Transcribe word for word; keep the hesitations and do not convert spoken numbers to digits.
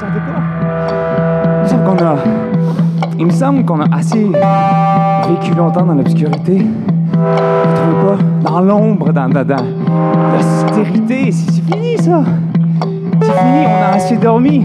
sentez pas? Il me semble qu'on a... Il me semble qu'on a assez vécu longtemps dans l'obscurité. Vous trouvez pas? Dans l'ombre, dans, dans, dans l'austérité. C'est fini, ça. C'est fini, on a assez dormi.